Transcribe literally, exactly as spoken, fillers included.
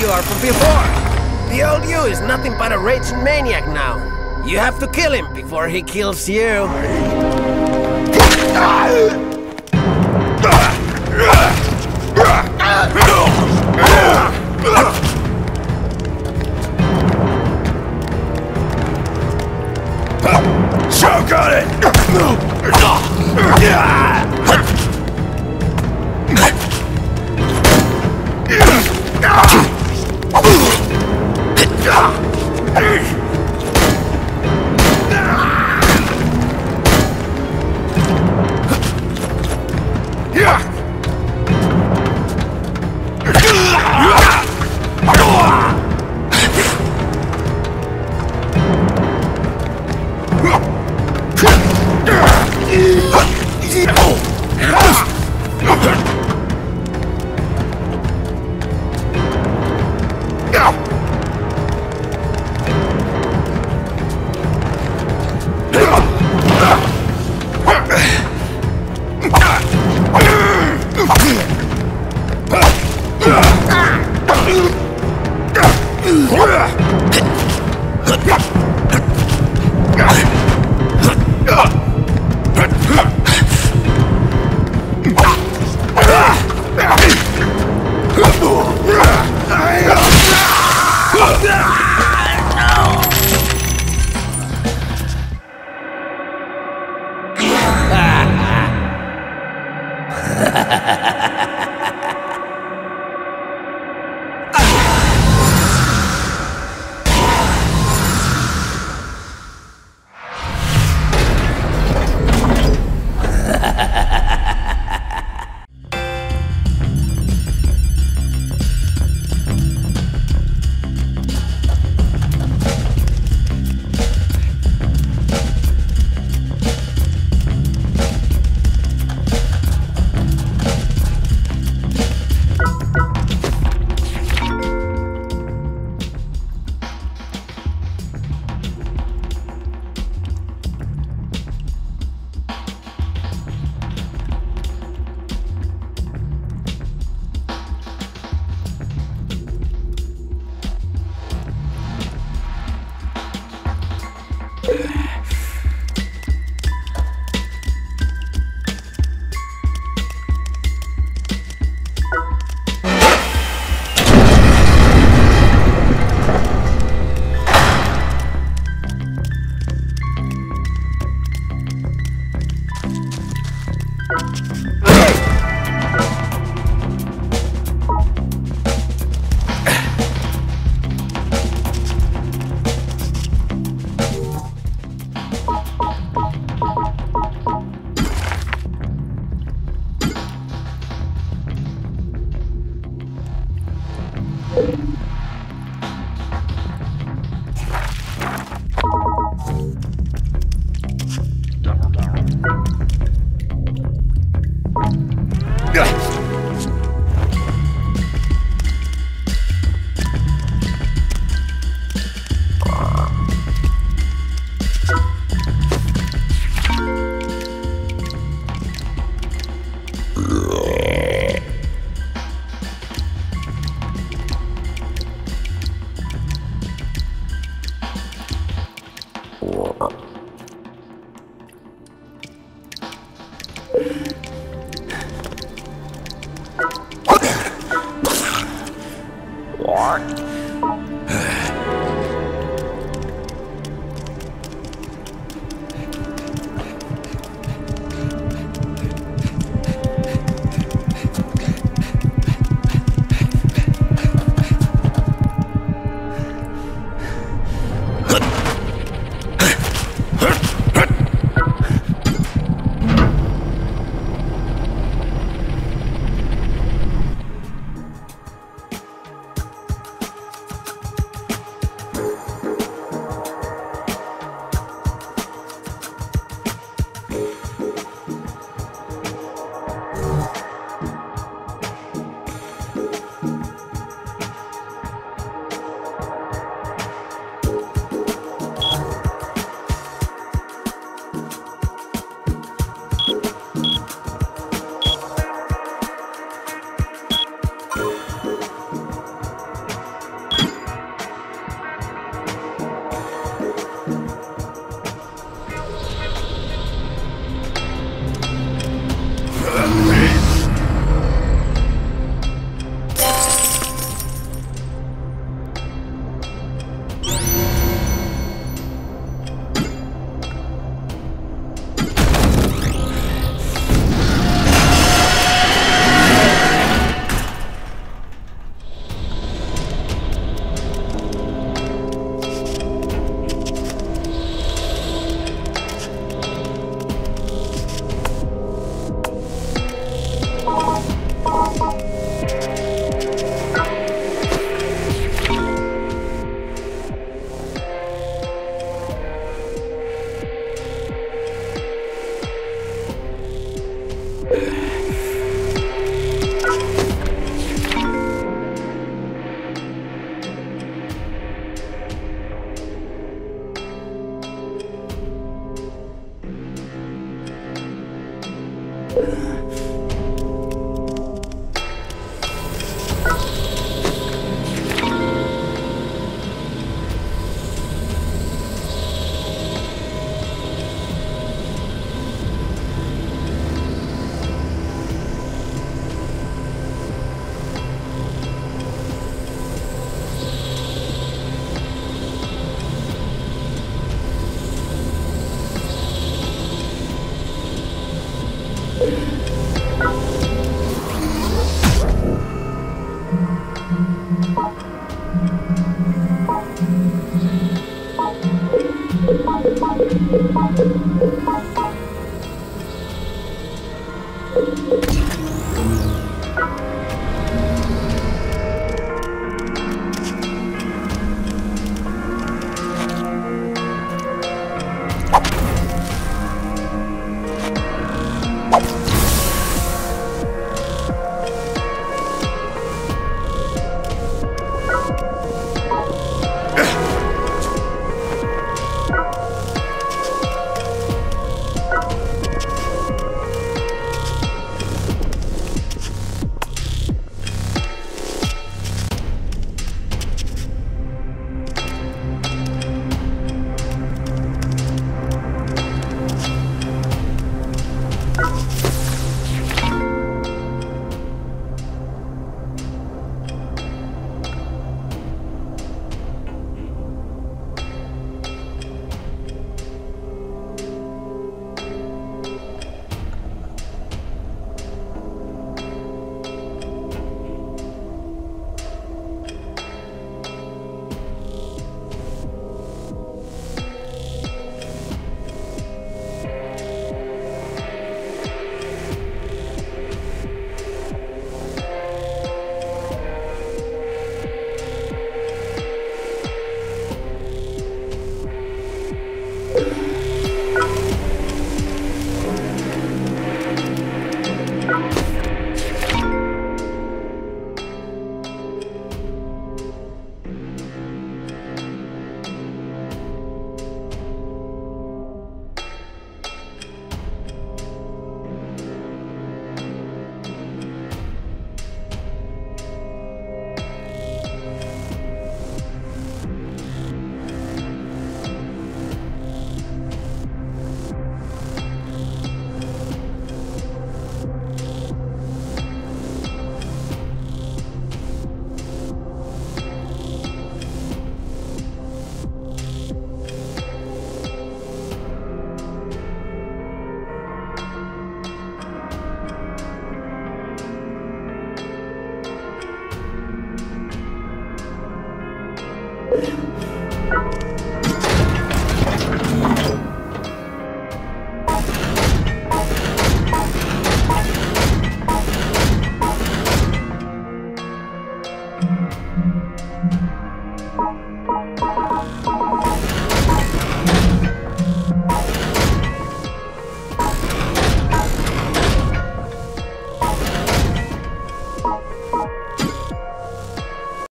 you are from before. The old you is nothing but a raging maniac now. You have to kill him before he kills you. Choke on it!